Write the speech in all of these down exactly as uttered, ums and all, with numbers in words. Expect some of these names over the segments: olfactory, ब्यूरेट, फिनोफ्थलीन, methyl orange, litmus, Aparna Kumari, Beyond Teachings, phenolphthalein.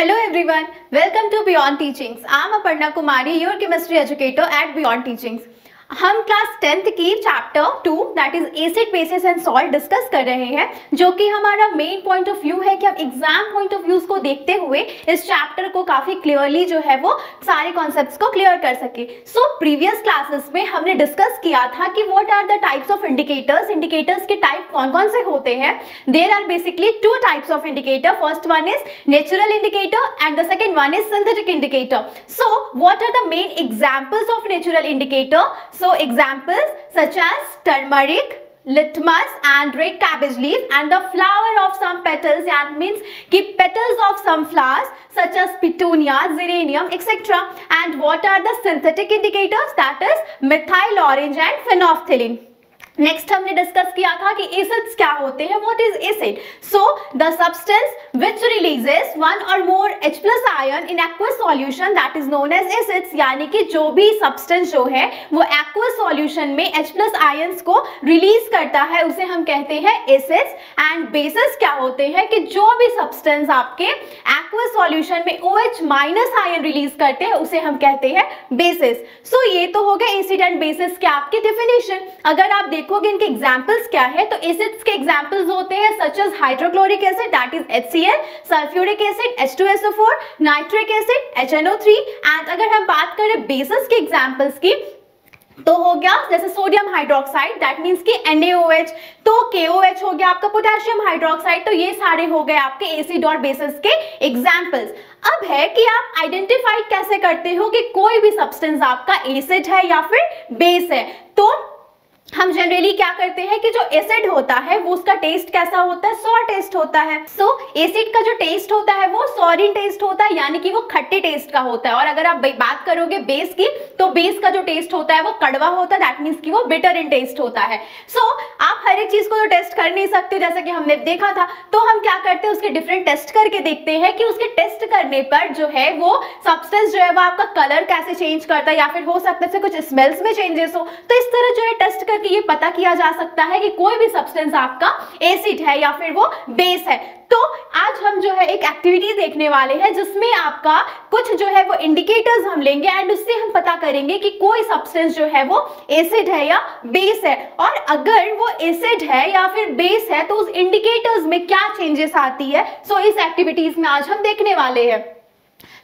Hello everyone, welcome to Beyond Teachings. I am Aparna Kumari, your chemistry educator at Beyond Teachings. हम class tenth की chapter two that is acid bases and salt discuss कर रहे हैं, जो कि हमारा main point of view है कि हम एग्जाम पॉइंट ऑफ व्यूज को देखते हुए इस चैप्टर को काफ़ी क्लियरली जो है वो सारे कॉन्सेप्ट्स को क्लियर कर सके. सो प्रीवियस क्लासेस में हमने डिस्कस किया था कि what are the types of indicators, indicators के टाइप कौन कौन से होते हैं. There are basically two types of indicator. First one is natural indicator and the second one is synthetic indicator. So what are the main examples of natural indicator? So examples such as turmeric, litmus and red cabbage leaf and the flower of some petals, that means ki petals of some flowers such as petunia, geranium etc. And what are the synthetic indicators? That is methyl orange and phenolphthalein. Next हमने discuss किया था कि acids क्या होते हैं, what is acid. So the substance which releases one or more H+ ion in aqueous solution that is known as acids. यानी कि जो भी सब्सटेंस जो है वो एक्वस सॉल्यूशन में H+ आयंस को रिलीज करता है उसे हम कहते हैं एसिड्स. एंड बेसिस क्या होते हैं कि जो भी सब्सटेंस आपके एक्वस सॉल्यूशन में OH- आयन रिलीज करते हैं उसे हम कहते हैं बेसिस. सो so, ये तो हो गए एसिड एंड बेसिस के आपके डेफिनेशन. अगर आप देखोगे इनके एग्जांपल्स क्या है तो एसिड्स के एग्जांपल्स होते हैं such as hydrochloric acid that is HCl, sulphuric acid H two S O four, nitric acid H N O three. And अगर हम बात करें बेसिस के एग्जांपल्स की तो हो गया जैसे सोडियम हाइड्रोक्साइड दैट मीन्स कि N A O H, तो K O H हो गया आपका पोटेशियम हाइड्रोक्साइड. तो ये सारे हो गए आपके एसिड और बेसिस के एग्जांपल्स. अब है कि आप आइडेंटिफाई कैसे करते हो कि कोई भी सब्सटेंस आपका एसिड है या फिर बेस है. तो हम जनरली क्या करते हैं कि जो एसिड होता है वो उसका टेस्ट कैसा होता है? सॉर टेस्ट होता है. सो so, एसिड का जो टेस्ट होता है वो सॉरी टेस्ट होता है, यानी कि वो खट्टे टेस्ट का होता है. और अगर आप बात करोगे बेस की तो बेस का जो टेस्ट होता है वो कड़वा होता है दैट मीन्स कि वो बिटर इन टेस्ट होता है. सो so, आप हर एक चीज़ को तो टेस्ट कर नहीं सकते जैसा कि हमने देखा था. तो हम क्या करते हैं उसके डिफरेंट टेस्ट करके देखते हैं कि उसके टेस्ट करने पर जो है वो सब्सटेंस जो है वो आपका कलर कैसे चेंज करता है या फिर हो सकता है कुछ स्मेल्स में चेंजेस हो. तो इस तरह जो है टेस्ट कि ये पता किया जा सकता है कि कोई भी सब्सटेंस आपका एसिड है या फिर वो बेस है. तो आज हम जो है एक एक्टिविटी देखने वाले हैं जिसमें आपका कुछ जो है वो इंडिकेटर्स हम लेंगे एंड उससे हम पता करेंगे कि कोई सब्सटेंस जो है वो एसिड है या बेस है. और अगर वो एसिड है या फिर बेस है तो उस इंडिकेटर्स में क्या चेंजेस आती है. सो इस एक्टिविटीज में आज हम देखने वाले हैं.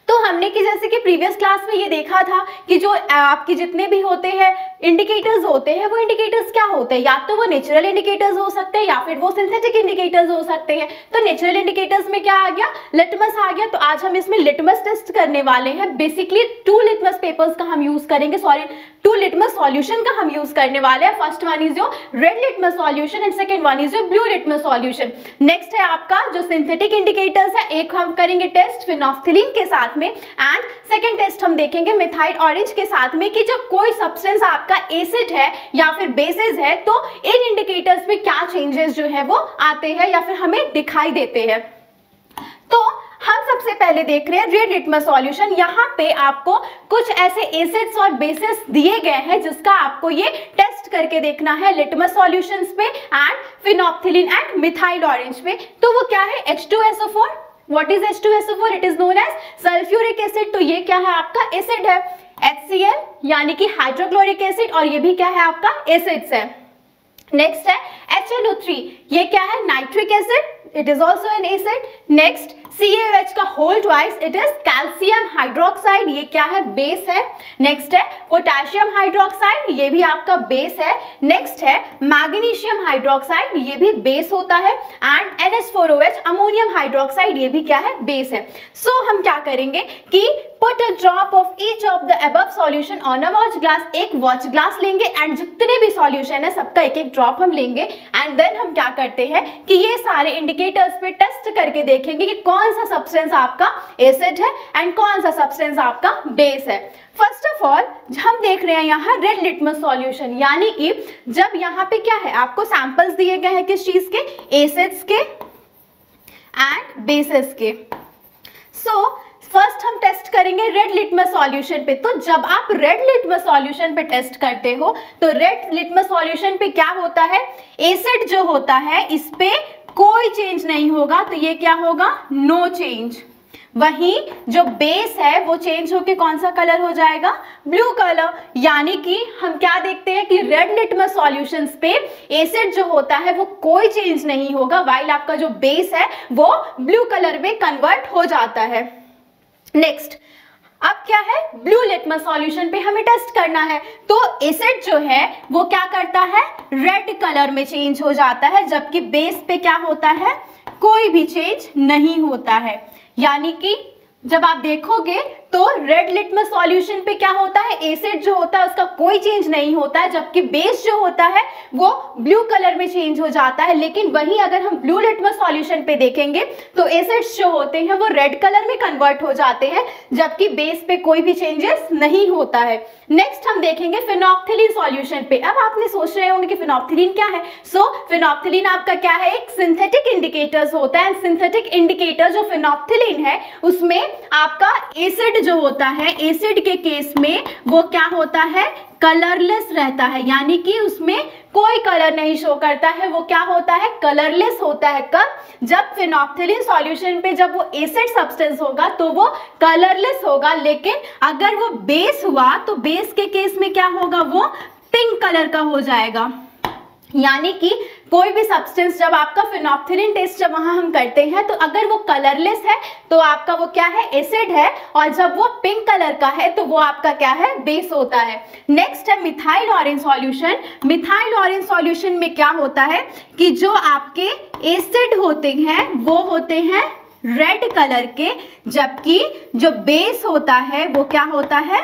तो हमने कि जैसे कि प्रीवियस क्लास में ये देखा था कि जो आपके जितने भी होते हैं इंडिकेटर्स होते हैं वो इंडिकेटर्स क्या होते हैं, या तो वो नेचुरल इंडिकेटर्स हो सकते हैं या फिर वो सिंथेटिक इंडिकेटर्स हो सकते हैं. तो नेचुरल इंडिकेटर्स में क्या आ गया? लिटमस आ गया. तो आज हम इसमें लिटमस टेस्ट करने वाले हैं. बेसिकली टू लिटमस पेपर्स का हम यूज करेंगे, सॉरी टू लिटमस सॉल्यूशन का हम यूज करने वाले हैं. First one is your red litmus solution and second one is your blue litmus solution. Next है आपका जो सिंथेटिक इंडिकेटर्स है, एक हम करेंगे टेस्ट फिनोफ्थलीन के साथ में एंड सेकेंड टेस्ट हम देखेंगे मिथाइल ऑरेंज के साथ में कि जब कोई सब्सटेंस आपका एसिड है या फिर बेसिस है तो इन इंडिकेटर्स में क्या चेंजेस जो है वो आते हैं या फिर हमें दिखाई देते हैं. तो हम सबसे पहले देख रहे हैं रेड लिटमस सॉल्यूशन. यहाँ पे आपको कुछ ऐसे एसिड्स और बेसिस दिए गए हैं जिसका आपको ये टेस्ट करके देखना है लिटमस सॉल्यूशंस पे and फिनोफ्थलीन and methyl orange पे. तो वो क्या है? H two S O four. What is H two S O four? It is known as sulfuric acid. तो ये क्या है आपका एसिड है. HCl यानी कि हाइड्रोक्लोरिक एसिड और ये भी क्या है आपका एसिड्स है. नेक्स्ट है H N O थ्री. ये क्या है? Nitric acid. It is also an acid. Next C A O H का whole twice. It is calcium hydroxide. ये क्या है? बेस है. नेक्स्ट है पोटेशियम हाइड्रोक्साइड. ये भी आपका बेस है. नेक्स्ट है मैग्नीशियम हाइड्रोक्साइड. ये भी बेस होता है. And N H four O H ammonium hydroxide. ये भी क्या है? बेस है. सो so, हम क्या करेंगे कि Put a drop of each of the above solution on a watch glass. एक watch glass लेंगे एंड जितने भी solution है सबका एक एक drop हम लेंगे एंड देन हम क्या करते हैं कि ये सारे indicators पे टेस्ट करके देखेंगे कि कौन सा substance आपका acid है एंड कौन सा substance आपका base है. फर्स्ट ऑफ ऑल हम देख रहे हैं यहाँ रेड लिटमस सॉल्यूशन, यानी कि जब यहाँ पे क्या है आपको सैंपल्स दिए गए हैं किस चीज के? एसिड्स के एंड बेसिस के. सो so, फर्स्ट हम टेस्ट करेंगे रेड लिटमस सॉल्यूशन पे. तो जब आप रेड लिटमस सॉल्यूशन पे टेस्ट करते हो तो रेड लिटमस सॉल्यूशन पे क्या होता है? एसिड जो होता है इस पे कोई चेंज नहीं होगा. तो ये क्या होगा? No change. वहीं जो बेस है वो चेंज होके कौन सा कलर हो जाएगा, ब्लू कलर। यानी कि हम क्या देखते हैं कि रेड लिटमस सॉल्यूशंस पे एसिड जो होता है वो कोई चेंज नहीं होगा, वाइल आपका जो बेस है वो ब्लू कलर में कन्वर्ट हो जाता है। नेक्स्ट, अब क्या है, ब्लू लिटमस सॉल्यूशन पे हमें टेस्ट करना है, तो एसिड जो है वो क्या करता है, रेड कलर में चेंज हो जाता है, जबकि बेस पे क्या होता है, कोई भी चेंज नहीं होता है। यानी कि जब आप देखोगे तो रेड लिटमस सॉल्यूशन पे क्या होता है, एसिड जो होता है उसका कोई चेंज नहीं होता है, जबकि बेस जो होता है वो ब्लू कलर में चेंज हो जाता है। लेकिन वहीं अगर हम ब्लू लिटमस सॉल्यूशन पे देखेंगे तो एसिड्स जो होते हैं वो रेड कलर में कन्वर्ट हो जाते हैं, जबकि बेस पे कोई भी चेंजेस नहीं होता है। नेक्स्ट हम देखेंगे फिनोक्थिलीन सॉल्यूशन पे। अब आपने सोच रहे होंगे कि फिनोक्थिलीन क्या है। सो so, फिनोक्थिलीन आपका क्या है, एक सिंथेटिक इंडिकेटर्स होता है। सिंथेटिक इंडिकेटर जो फिनोक्थिलीन है उसमें आपका एसिड जो होता है, एसिड के केस में वो क्या होता है, कलरलेस रहता है, यानी कि उसमें कोई कलर नहीं शो करता है। वो क्या होता है, कलरलेस होता है। कब, जब फिनोक्थिलीन सॉल्यूशन पे जब वो एसिड सब्सटेंस होगा तो वो कलरलेस होगा, लेकिन अगर वो बेस हुआ तो बेस के केस में क्या होगा, वो पिंक कलर का हो जाएगा। यानी कि कोई भी सब्सटेंस जब आपका फिनोक्थिलीन टेस्ट जब वहाँ हम करते हैं तो अगर वो कलरलेस है तो आपका वो क्या है, एसिड है, और जब वो पिंक कलर का है तो वो आपका क्या है, बेस होता है। नेक्स्ट है methyl orange solution. Methyl orange solution में क्या होता है कि जो आपके एसिड होते हैं वो होते हैं रेड कलर के, जबकि जो बेस होता है वो क्या होता है,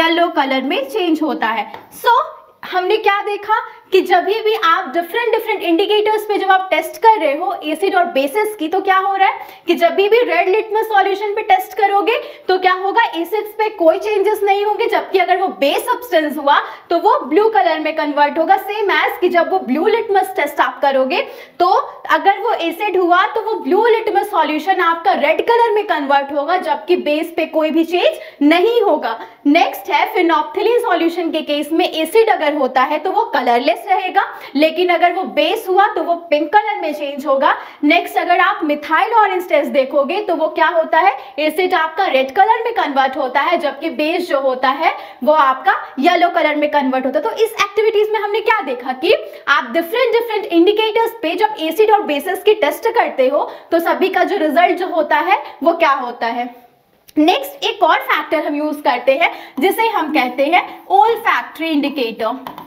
येलो कलर में चेंज होता है। सो so, हमने क्या देखा कि जब भी आप डिफरेंट डिफरेंट इंडिकेटर्स पे जब आप टेस्ट कर रहे हो एसिड और बेसिस की, तो क्या हो रहा है कि जब भी रेड लिटमस सॉल्यूशन पे टेस्ट करोगे तो क्या होगा, एसिड्स पे कोई चेंजेस नहीं होंगे, जबकि अगर वो बेस सब्सटेंस हुआ तो वो ब्लू कलर में कन्वर्ट होगा। सेम एज कि जब वो ब्लू लिटमस टेस्ट आप करोगे तो अगर वो एसिड हुआ तो वो ब्लू लिटमस सॉल्यूशन आपका रेड कलर में कन्वर्ट होगा, जबकि बेस पे कोई भी चेंज नहीं होगा। नेक्स्ट है फिनोक्थिलीन सॉल्यूशन के केस में एसिड अगर होता है तो वो कलरलेस रहेगा, लेकिन अगर वो बेस हुआ तो वो पिंक कलर में चेंज होगा। नेक्स्ट, अगर आप मिथाइल ऑरेंज टेस्ट देखोगे तो वो क्या होता है, एसिड आपका रेड कलर में कन्वर्ट होता है, जबकि बेस जो होता है वो आपका येलो कलर में कन्वर्ट होता है। तो इस एक्टिविटीज में हमने क्या देखा कि आप डिफरेंट डिफरेंट इंडिकेटर्स पे जब एसिड और बेसिस की टेस्ट करते हो तो सभी का जो रिजल्ट जो होता है वो क्या होता है। नेक्स्ट, एक और फैक्टर हम यूज करते हैं जिसे हम कहते हैं ओल्फैक्टरी इंडिकेटर।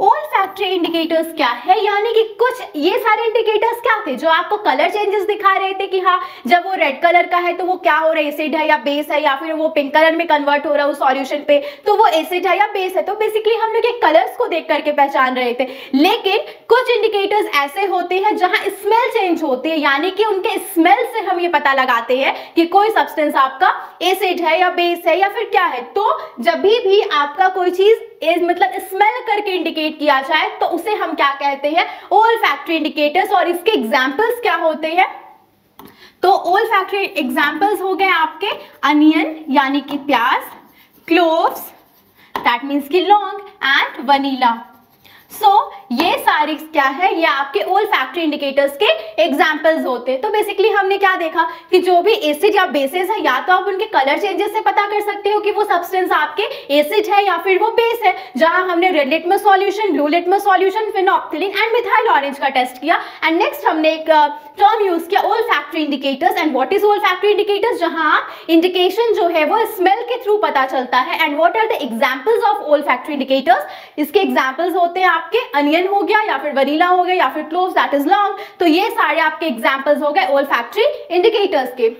ऑल्फैक्टरी इंडिकेटर्स क्या है, यानी कि कुछ ये सारे इंडिकेटर्स क्या थे जो आपको कलर चेंजेस दिखा रहे थे कि हाँ जब वो रेड कलर का है तो वो क्या हो रहा है, एसिड है या बेस है, या फिर वो पिंक कलर में कन्वर्ट हो रहा है उस सॉल्यूशन पे तो वो एसिड है या बेस है। तो बेसिकली हम लोग ये कलर्स को देख करके पहचान रहे थे। लेकिन कुछ इंडिकेटर्स ऐसे होते हैं जहाँ स्मेल चेंज होती है, यानी कि उनके स्मेल से हम ये पता लगाते हैं कि कोई सब्सटेंस आपका एसिड है या बेस है या फिर क्या है। तो जब भी आपका कोई चीज मतलब स्मेल करके इंडिकेट किया जाए तो उसे हम क्या कहते हैं, ओल्फैक्टरी इंडिकेटर्स। और इसके एग्जांपल्स क्या होते हैं, तो ओल्फैक्टरी एग्जांपल्स हो गए आपके अनियन यानी कि प्याज, क्लोव्स दैट मींस कि लौंग, एंड वनीला। सो so, ये सारे क्या है, ये आपके ओल्फैक्टरी इंडिकेटर्स के एग्जाम्पल्स होते हैं। तो बेसिकली हमने क्या देखा कि जो भी एसिड या बेसिस है या तो आप उनके कलर चेंजेस से पता कर सकते हो कि वो सब्सटेंस आपके एसिड है या फिर वो बेस है। जहां हमने red litmus solution, blue litmus solution, phenolphthalein and methyl orange का टेस्ट किया। एंड नेक्स्ट हमने एक टर्म यूज किया, olfactory indicators. And what is olfactory indicators, जहां इंडिकेशन जो है वो स्मेल के थ्रू पता चलता है। And what are the examples of olfactory indicators, इसके एग्जांपल्स होते हैं आपके अनियन हो गया या फिर वनीला हो गया या फिर क्लोव्स दैट इज लॉन्ग। तो ये सारे आपके एग्जांपल्स हो गए ओल्फैक्टरी इंडिकेटर्स के।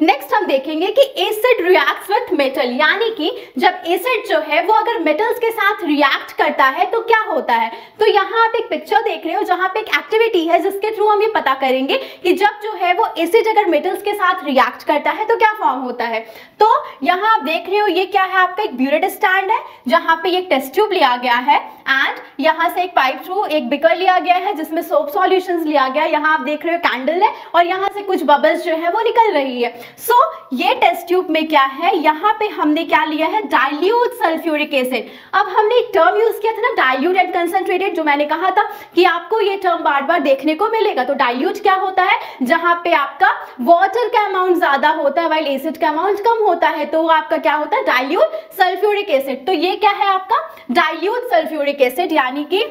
नेक्स्ट हम देखेंगे कि एसिड रिएक्ट्स विद मेटल, यानी कि जब एसिड जो है वो अगर मेटल्स के साथ रिएक्ट करता है तो क्या होता है। तो यहाँ आप एक पिक्चर देख रहे हो जहाँ पे एक एक्टिविटी है जिसके थ्रू हम ये पता करेंगे कि जब जो है वो एसिड अगर मेटल्स के साथ रिएक्ट करता है तो क्या फॉर्म होता है। तो यहाँ आप देख रहे हो ये क्या है, आपका एक ब्यूरेट स्टैंड है जहाँ पे एक टेस्ट ट्यूब लिया गया है एंड यहाँ से एक पाइप थ्रू एक बिकर लिया गया है जिसमें सोप सॉल्यूशंस लिया गया है. यहाँ आप देख रहे हो कैंडल है और यहाँ से कुछ बबल्स जो है वो निकल रही है. सो so, ये टेस्ट ट्यूब में क्या है, यहाँ पे हमने क्या लिया है, डाइल्यूट सल्फ्यूरिक एसिड. अब हमने एक टर्म यूज किया था ना, डाइल्यूट एंड कंसंट्रेटेड, जो मैंने कहा था कि आपको ये टर्म बार बार देखने को मिलेगा. तो डाइल्यूट क्या होता है, जहाँ पे आपका वाटर का अमाउंट ज्यादा होता है वाइल एसिड का अमाउंट कम होता है, तो आपका क्या होता है, डाइल्यूट सल्फ्यूरिक एसिड. तो ये क्या है आपका, डाइल्यूट सल्फ्यूरिक एसिड. यानी कि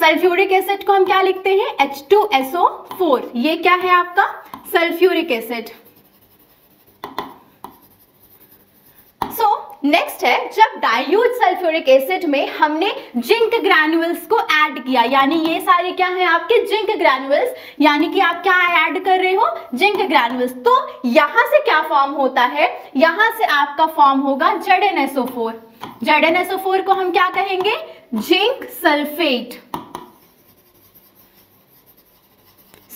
सल्फ्यूरिक एसिड को हम क्या लिखते हैं, H two S O four. ये क्या है आपका सल्फ्यूरिक एसिड. सो नेक्स्ट है, जब डाइल्यूट सल्फ्यूरिक एसिड में हमने जिंक ग्रैन्यूल्स को ऐड किया, यानी ये सारे क्या है आपके जिंक ग्रैन्यूल्स, यानी कि आप क्या ऐड कर रहे हो, जिंक ग्रैन्यूल्स. तो यहाँ से क्या फॉर्म होता है, यहाँ से आपका फॉर्म होगा Z N S O four. Z N S O four को हम क्या कहेंगे, zinc sulphate.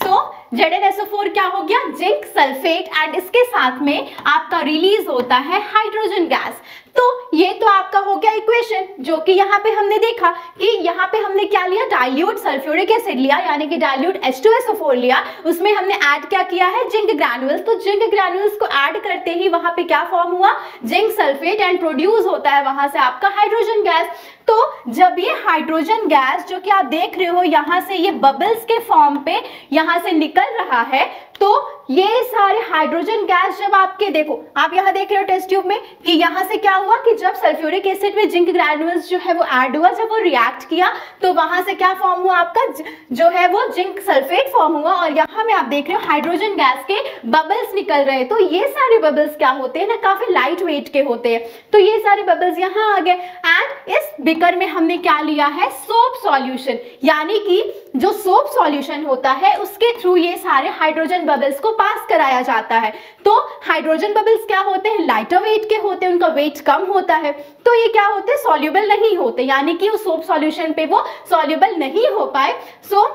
So Z N S O four क्या हो गया, जिंक सल्फेट. एंड इसके साथ में आपका रिलीज होता है हाइड्रोजन गैस. तो ये तो आपका हो गया इक्वेशन, जो कि यहाँ पे हमने देखा कि यहाँ पे हमने क्या लिया, डाइल्यूट सल्फ्यूरिक एसिड लिया, यानी कि dilute H two S O four लिया, उसमें हमने ऐड क्या किया है, जिंक ग्रैन्यूल्स. तो जिंक ग्रैन्यूल्स को ऐड करते ही वहां पे क्या फॉर्म हुआ, जिंक सल्फेट, एंड प्रोड्यूस होता है वहां से आपका हाइड्रोजन गैस. तो जब ये हाइड्रोजन गैस, जो कि आप देख रहे हो यहाँ से ये बबल्स के फॉर्म पे यहाँ से निकल रहा है, तो ये सारे हाइड्रोजन गैस जब आपके, देखो आप यहाँ देख रहे हो टेस्ट ट्यूब में कि यहाँ से क्या हुआ कि जब सल्फ्यूरिक एसिड में जिंक ग्रैन्यूल्स जो है वो ऐड हुआ, जब वो रिएक्ट किया तो वहां से क्या फॉर्म हुआ आपका, जो है वो जिंक सल्फेट फॉर्म हुआ. और यहाँ में आप देख रहे हो हाइड्रोजन गैस के बबल्स निकल रहे हैं. तो ये सारे बबल्स क्या होते हैं ना, काफी लाइट वेट के होते हैं. तो ये सारे बबल्स यहाँ आ गए. एंड इस बिकर में हमने क्या लिया है, सोप सॉल्यूशन, यानी कि जो सोप सॉल्यूशन होता है उसके थ्रू ये सारे हाइड्रोजन बबल्स को पास कराया जाता है. तो हाइड्रोजन बबल्स क्या होते हैं, लाइटर वेट के होते हैं, उनका वेट कम होता है, तो ये क्या होते हैं, सॉल्यूबल नहीं होते, यानी कि उस सोप सॉल्यूशन पे वो सॉल्यूबल नहीं हो पाए. सो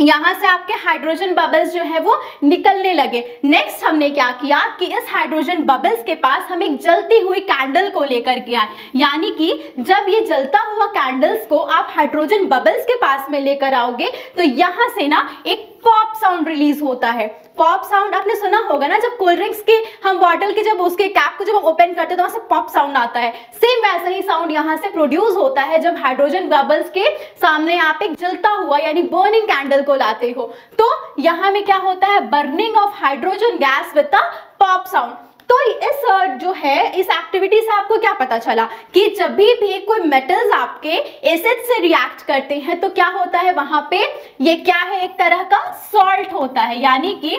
यहाँ से आपके हाइड्रोजन बबल्स जो है वो निकलने लगे. नेक्स्ट हमने क्या किया कि इस हाइड्रोजन बबल्स के पास हम एक जलती हुई कैंडल को लेकर के आए, यानी कि जब ये जलता हुआ कैंडल्स को आप हाइड्रोजन बबल्स के पास में लेकर आओगे तो यहाँ से ना एक पॉप साउंड रिलीज होता है. पॉप साउंड आपने सुना होगा ना, जब कोल्ड ड्रिंक्स के हम बॉटल के जब उसके कैप को जब हम ओपन करते हैं तो वहां से पॉप साउंड आता है, सेम वैसा ही साउंड यहाँ से प्रोड्यूस होता है जब हाइड्रोजन बबल्स के सामने आप एक जलता हुआ यानी बर्निंग कैंडल को लाते हो. तो यहाँ में क्या होता है, burning of hydrogen gas with the pop sound. तो इस जो है इस एक्टिविटी से आपको क्या पता चला कि जब भी भी कोई मेटल्स आपके एसिड से रिएक्ट करते हैं तो क्या होता है वहां पे, ये क्या है, एक तरह का सॉल्ट होता है. यानी कि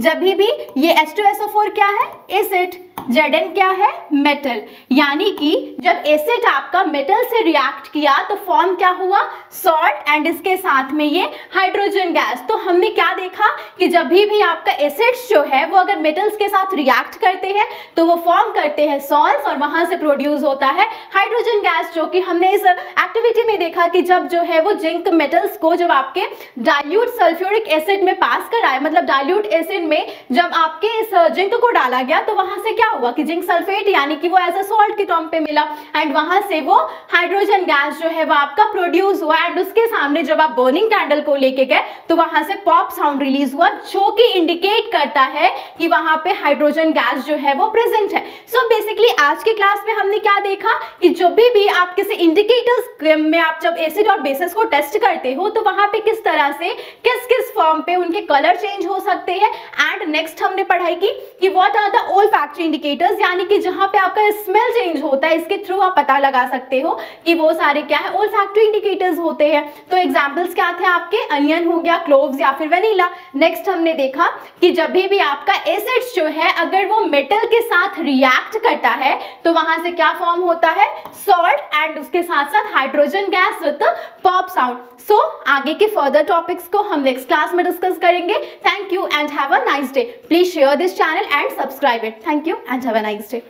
जब भी भी ये H two S O four क्या है, एसिड, जेड एन क्या है, मेटल, यानी कि जब एसिड आपका मेटल से रिएक्ट किया तो फॉर्म क्या हुआ, सॉल्ट, एंड इसके साथ में ये हाइड्रोजन गैस. तो हमने क्या देखा कि जब भी भी आपका एसिड्स जो है वो अगर मेटल्स के साथ रिएक्ट करते हैं तो वो फॉर्म करते हैं सॉल्ट्स और वहां से प्रोड्यूस होता है हाइड्रोजन गैस, जो कि हमने इस एक्टिविटी में देखा कि जब जो है वो जिंक मेटल्स को जब आपके डाइल्यूट सल्फ्यूरिक एसिड में पास कराए, मतलब डाइल्यूट एसिड में जब आपके इस जिंक को डाला गया तो वहां से क्या हुआ कि जिंक सल्फेट, यानी कि वो एज अ सॉल्ट के टर्म पे मिला, एंड वहां से वो हाइड्रोजन गैस जो है वो आपका प्रोड्यूस हुआ. एंड उसके सामने जब आप बर्निंग कैंडल को लेके गए तो वहां से पॉप साउंड रिलीज हुआ, जो कि इंडिकेट करता है कि वहां पे हाइड्रोजन गैस जो है वो प्रेजेंट है. सो so बेसिकली आज के क्लास में हमने क्या देखा कि जो भी भी आप किसी इंडिकेटर्स में आप जब एसिड और बेसिस को टेस्ट करते हो तो वहां पे किस तरह से किस किस फॉर्म पे उनके कलर चेंज हो सकते हैं. एंड नेक्स्ट हमने पढ़ाई की कि what are the olfactory indicators, यानी कि जहां पे आपका स्मेल चेंज होता है इसके थ्रू आप पता लगा सकते हो कि वो सारे क्या है, ओल्फैक्टरी इंडिकेटर्स होते हैं. तो एग्जांपल्स क्या थे आपके, अनियन हो गया, क्लोव्स, या फिर वनीला. नेक्स्ट हमने देखा कि जब भी आपका एसिड्स जो है अगर वो मेटल के साथ रिएक्ट करता है तो वहां से क्या फॉर्म होता है, सॉल्ट, एंड उसके साथ साथ hydrogen gas with pop sound. So आगे के फर्दर टॉपिक्स को हम नेक्स्ट क्लास में डिस्कस करेंगे. Thank you and have a nice day. Please share this channel and subscribe it. Thank you and have a nice day.